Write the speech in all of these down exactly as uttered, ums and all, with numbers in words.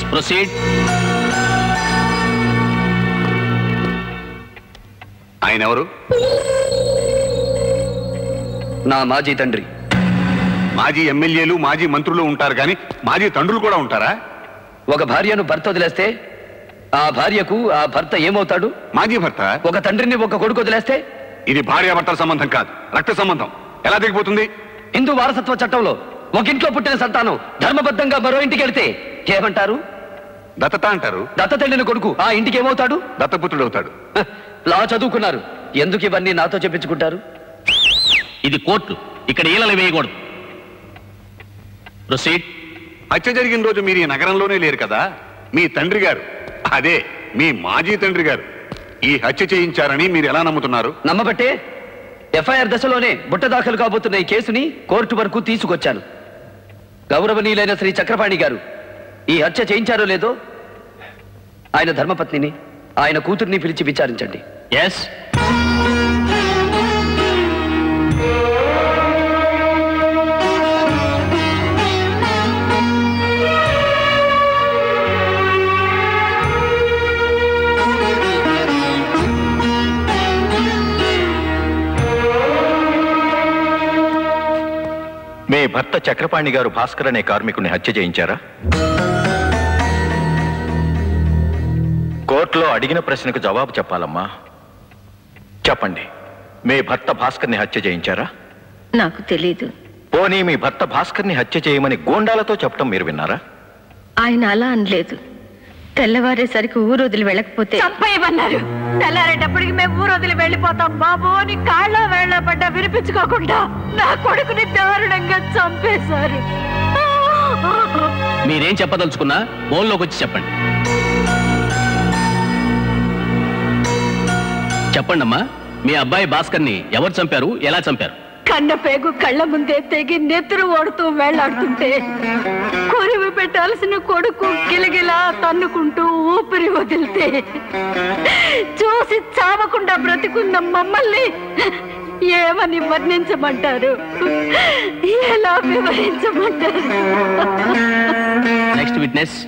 Yes, proceed. Aina varu? Na maji tandri. మాజీ ఎమ్మెల్యేలు మాజీ మంత్రులు ఉంటారు కానీ మాజీ తండ్రులు కూడా ఉంటారా? ఒక భార్యను భర్త వదిలేస్తే ఆ భార్యకు ఆ భర్త ఏమవుతాడు? మాజీ భర్త. ఒక తండ్రిని ఒక కొడుకు వదిలేస్తే ఇది భార్యాభర్తల సంబంధం కాదు, రక్త సంబంధం. ఎలా దిగిపోతుంది? హిందూ వారసత్వ చట్టంలో ఒక ఇంట్లో పుట్టిన సంతానం ధర్మబద్ధంగా మరో ఇంటికి వెళితే ఏమంటారు? దత్తత అంటారు. దత్తత వెళ్ళిన కొడుకు ఆ ఇంటికి ఏమవుతాడు? దత్తపుత్రుడు అవుతాడు. లా చదువుకున్నారు, ఎందుకు ఇవన్నీ నాతో చెప్పించుకుంటారు? ఇది కోర్టు, ఇక్కడ ఈలలు వేయకూడదు. హత్య జరిగిన రోజు మీరు ఈ నగరంలోనే లేరు కదా, మీ తండ్రి గారు, అదే మీ మాజీ తండ్రి గారు ఈ హత్య చేయించారని మీరు ఎలా నమ్ముతున్నారు? నమ్మబట్టే ఎఫ్ఐఆర్ దశలోనే బుట్ట దాఖలు కాబోతున్న ఈ కేసుని కోర్టు వరకు తీసుకొచ్చాను. గౌరవనీయులైన శ్రీ చక్రపాణి గారు ఈ హత్య చేయించారో లేదో ఆయన ధర్మపత్నిని ఆయన కూతుర్ని పిలిచి విచారించండి. ఎస్. మీ భర్త చక్రపాణి గారు భాస్కర్ అనే కార్మికుని హత్య చేయించారా? కోర్టులో అడిగిన ప్రశ్నకు జవాబు చెప్పాలమ్మా. చెప్పండి, మీ భర్త భాస్కర్ని హత్య చేయించారా? నాకు తెలీదు. పోనీ మీ భర్త భాస్కర్ని హత్య చేయమని గోండాలతో చెప్పడం మీరు విన్నారా? ఆయన అలా అనలేదు. తెల్లవారేసరికి ఊరు వదిలి వెళ్ళకపోతే చంపేయమన్నారు. తెల్లారేటప్పటికి మేము ఊరు వదిలి వెళ్ళిపోతాం బాబు అని కాళ్ళ వేళ్ళ పడ్డా వినిపించుకోకుండా నా కొడుకుని దారుణంగా చంపేశారు. మీరేం చెప్పదలుచుకున్నా బోల్లోకి వచ్చి చెప్పండి. చెప్పండమ్మా, మీ అబ్బాయి భాస్కర్ని ఎవరు చంపారు, ఎలా చంపారు? కన్న పేగు కళ్ళ ముందే తెగి నెత్తురు ఓడుతూ వేళ్లాడుతుంటే కొరివి పెట్టాల్సిన కొడుకు గిలగిలా తన్నుకుంటూ ఊపిరి వదిలితే చూసి చావకుండా బ్రతికున్న మమ్మల్ని ఏమని వర్ణించమంటారు, ఎలా వివరించమంటారు? Next witness.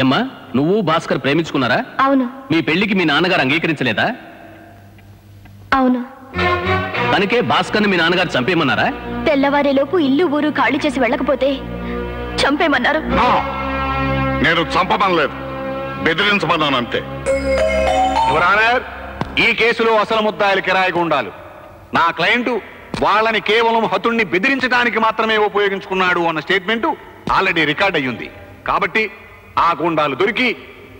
ఏమ్మా, నువ్వు భాస్కర్ ప్రేమించుకున్నారా? అవును. మీ పెళ్లికి మీ నాన్నగారు అంగీకరించలేదా? అవును. కనుకే భాస్కర్ని మీ నాన్నగారు చంపేయమన్నారా? తెల్లవారేలోపు ఇల్లు ఊరు ఖాళీ చేసి వెళ్ళకపోతే చంపేయమన్నారు. నేను చంపమనలేదు, బెదిరించమన్నాను అంతే. ఈ కేసులో అసలు ముద్దాయిలు కిరాయిగా ఉండాలి. నా క్లయింట్ వాళ్ళని కేవలం హతుణ్ణి బెదిరించడానికి మాత్రమే ఉపయోగించుకున్నాడు అన్న స్టేట్మెంట్ ఆల్రెడీ రికార్డ్ అయ్యింది. కాబట్టి ఆ గుండాలు దొరికి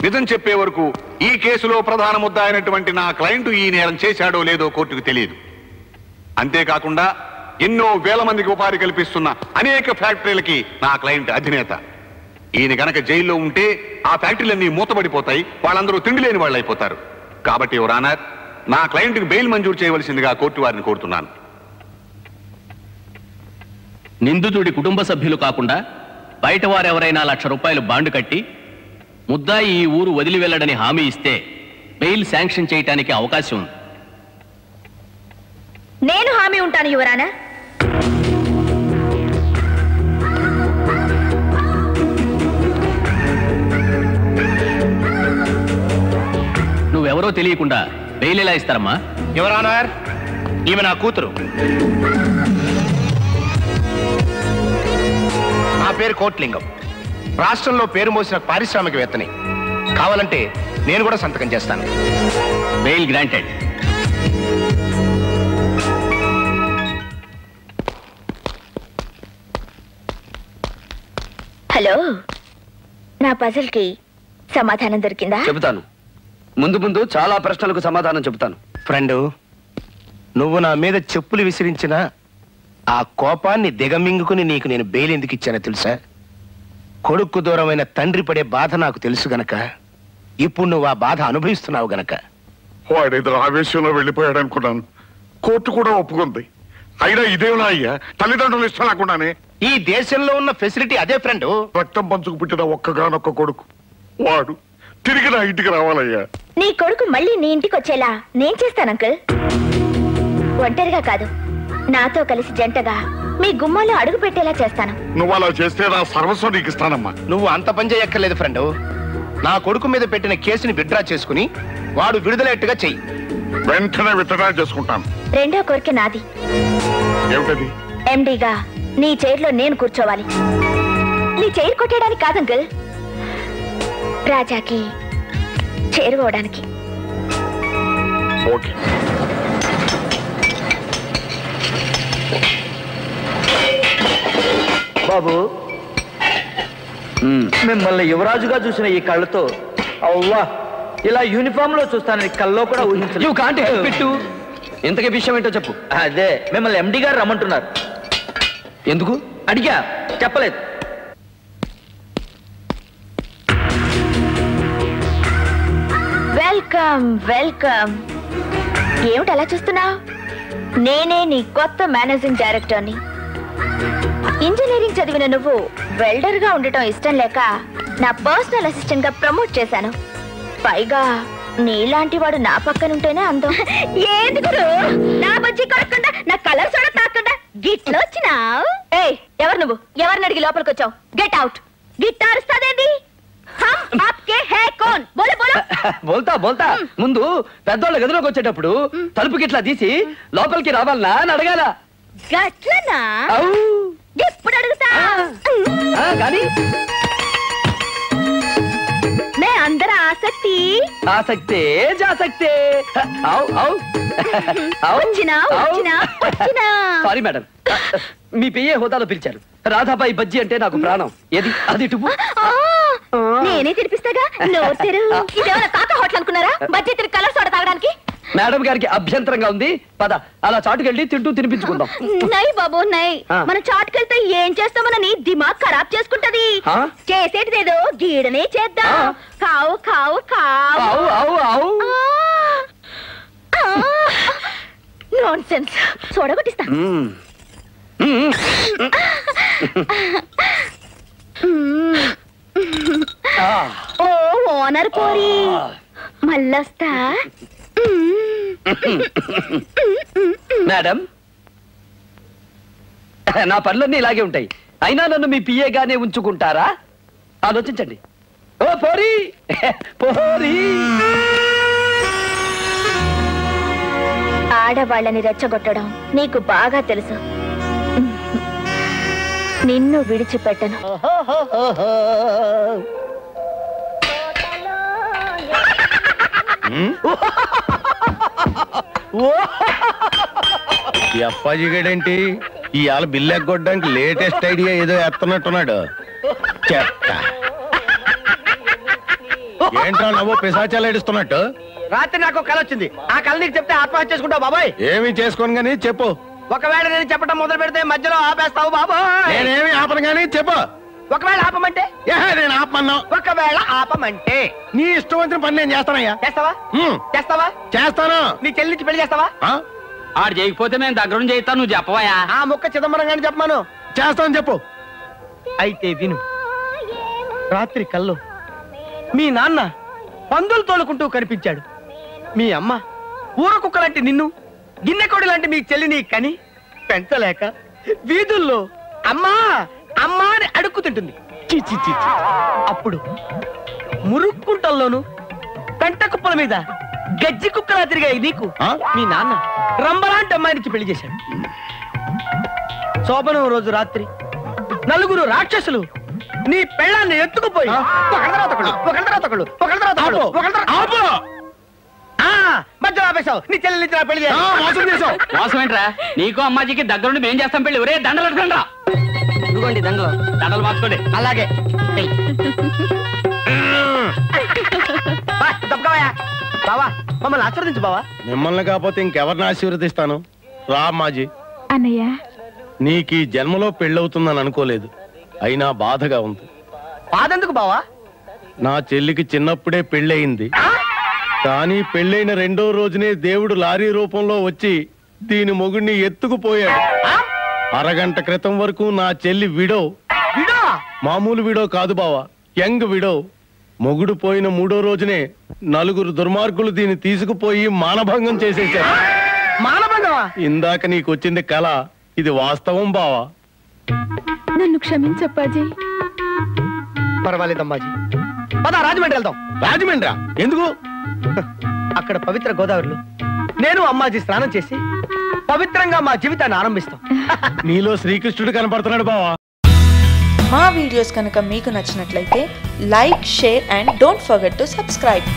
నిజం చెప్పే వరకు ఈ కేసులో ప్రధాన ముద్ద అయినటువంటి నా క్లయింట్ ఈ నేరం చేశాడో లేదో కోర్టుకు తెలియదు. అంతేకాకుండా ఎన్నో వేల మందికి ఉపాధి కల్పిస్తున్న అనేక ఫ్యాక్టరీలకి నా క్లయింట్ అధినేత. ఈయన గనక జైల్లో ఉంటే ఆ ఫ్యాక్టరీలన్నీ మూతపడిపోతాయి, వాళ్ళందరూ తిండి లేని వాళ్ళు అయిపోతారు. కాబట్టి యువర్ ఆనర్, నా క్లయింట్కి బెయిల్ మంజూరు చేయవలసిందిగా కోర్టు వారిని కోరుతున్నాను. నిందితుడి కుటుంబ సభ్యులు కాకుండా బయట వారెవరైనా లక్ష రూపాయలు బాండ్ కట్టి ముద్దాయి ఈ ఊరు వదిలి వెళ్ళడని హామీ ఇస్తే బెయిల్ శాంక్షన్ చేయడానికి అవకాశం ఉంది. నేను హామీ ఉంటాను యువరానా. నువ్వెవరో తెలియకుండా బెయిల్ ఎలా ఇస్తారమ్మా? యువరానా, ఈమె నా కూతురు. నా పేరు కోట్లింగం. రాష్ట్రంలో పేరు మోసిన పారిశ్రామికవేత్తని. కావాలంటే నేను కూడా సంతకం చేస్తాను. Bail granted. హలో, నా పజిల్ కి సమాధానం దొరికిందా? చెబుతాను, ముందు ముందు చాలా ప్రశ్నలకు సమాధానం చెబుతాను. ఫ్రెండ్, నువ్వు నా మీద చెప్పులు విసిరించిన ఆ కోపాన్ని దిగమింగుకుని నీకు నేను బెయిల్ ఎందుకు ఇచ్చానో తెలుసా? కొడుకు దూరమైన తండ్రి పడే బాధ నాకు తెలుసు గనక ఇప్పుడు నువ్వు ఆ బాధ అనుభవిస్తున్నావు గనక. వాడేదో ఆవేశంలో వెళ్ళిపోయాడు అనుకున్నాను, కోర్టు కూడా ఒప్పుకుంది. అయినా ఇదేనా అయ్యా, తల్లిదండ్రులు ఇష్టం లేకుండానే? ఈ దేశంలో ఉన్న ఫెసిలిటీ అదే ఫ్రెండ్. రక్తం పంచుకు పుట్టిన ఒక్కగానొక్క కొడుకు వాడు, తిరిగి నా ఇంటికి రావాలయ్యా. నీ కొడుకు మళ్ళీ నీ ఇంటికి వచ్చేలా నేను చేస్తాను అంకుల్. ఒంటరిగా కాదు, నాతో కలిసి జంటగా మీ గుమ్మలో అడుగు పెట్టేలా చేస్తాను. నువ్వు అలా చేస్తే నా సర్వస్వం నీకు ఇస్తానమ్మా. నువ్వు అంత పని చేయక్కర్లేదు ఫ్రెండ్. నా కొడుకు మీద పెట్టిన కేసుని విత్డ్రా చేసుకుని వాడు విడుదలయ్యేట్టుగా చెయ్యి. వెంటనే విత్డ్రా చేసుకుంటాను. రెండో కోరిక నాది. ఏమిటది? ఎండిగా నీ చైర్లో నేను కూర్చోవాలి. నీ చైర్ కొట్టేయడానికి కాదు అంకుల్, రాజాకి చేరుకోవడానికి. ఓకే బాబు, మిమ్మల్ని యువరాజుగా చూసిన ఈ కళ్ళతో అవ్వా ఇలా యూనిఫామ్ లో చూస్తానని కళ్ళలో కూడా ఊహించలేదు. ఇంతకీ విషయం ఏంటో చెప్పు. అదే మిమ్మల్ని ఎండి గారు రమ్మంటున్నారు. ఎందుకు అడిగా? చెప్పలేదు. Welcome welcome. ఏమిటి అలా చూస్తున్నావు? నేనే నీ కొత్త మేనేజింగ్ డైరెక్టర్ని. ఇంజనీరింగ్ చదివిన నువ్వు వెల్డర్ గా ఉండటం ఇష్టం లేక నా పర్సనల్ అసిస్టెంట్ గా ప్రమోట్ చేశాను. పైగా నీలాంటి వాడు నా పక్కన ఉంటేనే అందం. ఎందుకు నా బజ్జీ కాకుండా నా కలర్ సోడా తాకుండా గిట్లో వచ్చినావు? ఏయ్, ఎవరు నువ్వు? ఎవరిని అడిగి లోపలికి వచ్చావు? Get out. గిటార్ ఇస్తాదేది? హమ్ ఆప్కే హై కౌన్? బోలో బోలో. బోల్తా బోల్తా. ముందు పెద్దోళ్ళ గదిలోకి వచ్చేటప్పుడు తలుపు గిట్లా తీసి లోపలికి రావాలనా అని అడగాల. గట్లనా? ఇప్పుడు అడుగుతా. మే అందర ఆసక్తి ఆసక్తే జాసక్తే. సారీ మేడం, మీ పిఏ హోదాలో పిలిచారు. రాధాబాయి బజ్జీ అంటే నాకు ప్రాణం. ఏది అది టుపు నేనే తినిపిస్తాగా. ఇదేమైనా తాత హోటల్ అనుకున్నారా? బజ్జీ తిరిగి కలర్ సోడా తాగడానికి మేడం గారికి అభ్యంతరంగా ఉంది. పద అలా చాటుకెళ్ళి తింటూ తినిపించుకుందాం. నై బాబు నై, మనం చాటుకెళ్తే ఏం చేస్తామోనని దిమాగ్ ఖరాబ్ చేసుకుంటది. చేసేటిదేదో గీడనే చేద్దాం. కావు కావు కావు. Nonsense. చూడగొట్టిస్తా. ఓ ఓనర్ పోరి, మళ్ళొస్తా. మేడం, నా పనులన్నీ ఇలాగే ఉంటాయి. అయినా నన్ను మీ పిఏగానే ఉంచుకుంటారా? ఆలోచించండి. ఓ పోరీ పోరీ. ఆడవాళ్ళని రెచ్చగొట్టడం నీకు బాగా తెలుసు. నిన్ను విడిచిపెట్టను. ఈ అప్పాజిగడేంటి ఇవాళ బిల్లు ఎగ్గొట్టడానికి లేటెస్ట్ ఐడియా ఏదో ఎత్తనట్టున్నాడు. చెత్త ఏంట్రా నువ్వు పిశాచాలు ఏడుస్తున్నట్టు? రాత్రి నాకు కళ వచ్చింది. ఆ కళ నీకు చెప్తే ఆత్మహత్య చేసుకుంటావు బాబాయ్. ఏమీ చేసుకోను గానీ చెప్పు. ఒకవేళ నేను చెప్పడం మొదలు పెడితే మధ్యలో ఆపేస్తావు బాబాయ్. నేనేమి ఆపను గానీ చెప్పు. ఒకవేళ ఆపమంటే? నేను ఆపమన్నా. ఒకవేళ ఆపమంటే నీ ఇష్టం వచ్చిన పని నేను చేస్తానయ్యా. చేస్తావా? చేస్తావా? చేస్తాను. నీ చెల్లించి పెళ్లి చేస్తావా? ఆడు చేయకపోతే నేను దగ్గర చేస్తాను. నువ్వు చెప్పవాయా? ఆ ముక్క చిదంబరం గాని చెప్పమాను. చేస్తాను చెప్పు. అయితే విను. రాత్రి కల్లో మీ నాన్న పందులు తోలుకుంటూ కనిపించాడు. మీ అమ్మ ఊర కుక్క లాంటి నిన్ను, గిన్నె కోడి లాంటి మీ చెల్లిని కని పెంచలేక వీధుల్లో అమ్మా అమ్మా అని అడుక్కుతింటుంది. చీచి చీచి. అప్పుడు మురుక్కుంటల్లోను పెంట కుప్పల మీద గజ్జి కుక్కలా తిరిగాయి నీకు మీ నాన్న రంబలాంటి అమ్మాయినికి పెళ్లి చేశాడు. శోభనం రోజు రాత్రి నలుగురు రాక్షసులు నీ పెళ్ళాన్ని ఎత్తుకుపోయి మధ్యలో ఆపేశావు. నీ చెల్లెలు పెళ్లి చేశావు. మోసం ఏంట్రా నీకు అమ్మాజీకి దగ్గరుండి మేం చేస్తాం పెళ్లి. ఒరే దండలు ఎట్టుకుంటా. ఇదిగోండి దండలు. దండలు మార్చుకోండి. అలాగే బావా మమ్మల్ని ఆశీర్వదించు బావా. మిమ్మల్ని కాకపోతే ఇంకెవరిని ఆశీర్వదిస్తాను? రా మాజీ అన్నయ్య. నీకు ఈ జన్మలో పెళ్ళవుతుందని అనుకోలేదు, అయినా బాధగా ఉంది. బాధెందుకు బావా? నా చెల్లికి చిన్నప్పుడే పెళ్ళయింది, కానీ పెళ్ళైన రెండో రోజునే దేవుడు లారీ రూపంలో వచ్చి దీని మొగుడిని ఎత్తుకుపోయాడు. అరగంట క్రితం వరకు నా చెల్లి విడో. మామూలు విడో కాదు బావా, యంగ్ విడో. మొగుడు పోయిన మూడో రోజునే నలుగురు దుర్మార్గులు దీన్ని తీసుకుపోయి మానభంగం చేసేశారు. మానభంగమా? ఇందాక నీకు వచ్చింది కళ, ఇది వాస్తవం బావా. నన్ను క్షమించప్పాజీ. పర్వాలేదమ్మాజీ, పదా రాజమండ్రి వెళ్దాం. రాజమండ్రా? ఎందుకు? అక్కడ పవిత్ర గోదావరిలో నేను అమ్మాజీ స్నానం చేసి పవిత్రంగా మా జీవితాన్ని ఆరంభిస్తాం. నీలో శ్రీకృష్ణుడు కనపడుతున్నాడు బావా. మా వీడియోస్ కనుక మీకు నచ్చినట్లయితే like, share and don't forget to subscribe.